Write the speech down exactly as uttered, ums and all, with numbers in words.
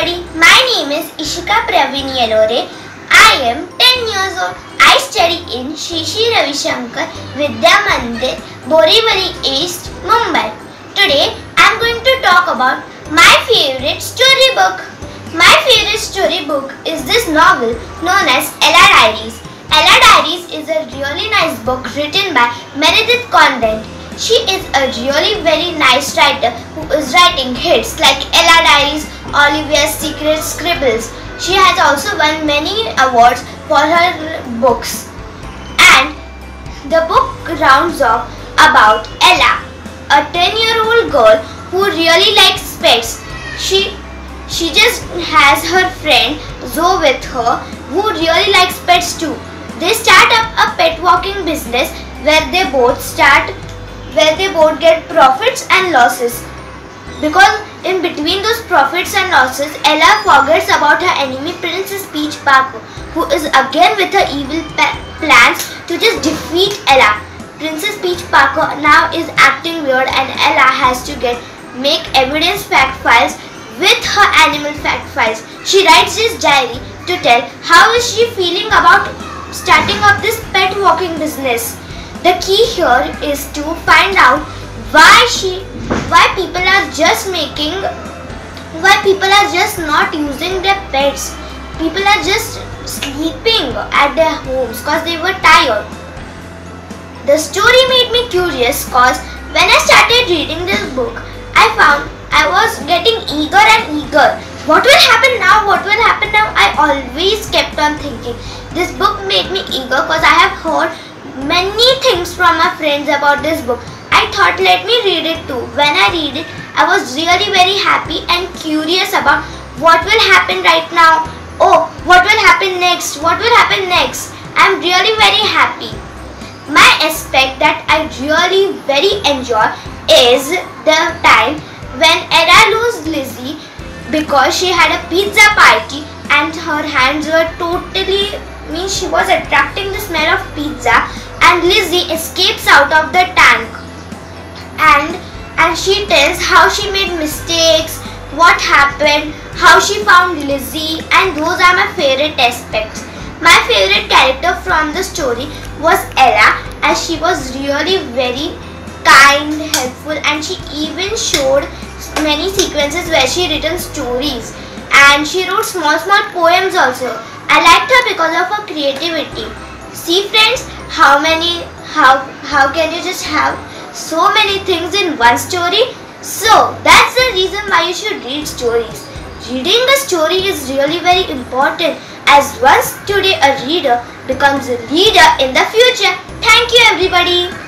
My name is Ishika Pravin Yelore. I am ten years old. I study in Shri Shri Ravishankar Vidya Mandir, Borivali East, Mumbai. Today I am going to talk about my favorite story book. My favorite story book is this novel known as Ella Diaries. Ella Diaries is a really nice book written by Meredith Costain. She is a really very nice writer who is writing hits like Ella Diaries, Olivia's Secret Scribbles. She has also won many awards for her books. And the book rounds off about Ella, a ten-year-old girl who really likes pets. She she just has her friend Zoe with her, who really likes pets too. They start up a pet walking business where they both start where they both get profits and losses. Because in between those profits and losses, Ella forgets about her enemy Princess Peach Parker, who is again with her evil plans to just defeat Ella. Princess Peach Parker now is acting weird and Ella has to get make evidence fact files with her animal fact files. She writes this diary to tell how is she feeling about starting up this pet walking business. The key here is to find out why she, why people are just making, why people are just not using their pets. People are just sleeping at their homes because they were tired. The story made me curious because when I started reading this book, I found I was getting eager and eager. What will happen now? What will happen now? I always kept on thinking. This book made me eager because I have heard many things from my friends about this book. I thought, let me read it too. When I read it, I was really very happy and curious about what will happen right now. Oh, what will happen next? What will happen next? I am really very happy. My aspect that I really very enjoy is the time when Ella loses Lizzie because she had a pizza party and her hands were totally means she was attracting the smell of pizza, and Lizzie escapes out of the tank and and she tells how she made mistakes, what happened, how she found Lizzie, and those are my favorite aspects. My favorite character from the story was Ella, as she was really very kind, helpful, and she even showed many sequences where she written stories and she wrote small small poems also. I liked her because of her creativity. See friends, how many, how, how can you just have so many things in one story? So that's the reason why you should read stories. Reading a story is really very important, as once today a reader becomes a leader in the future. Thank you everybody.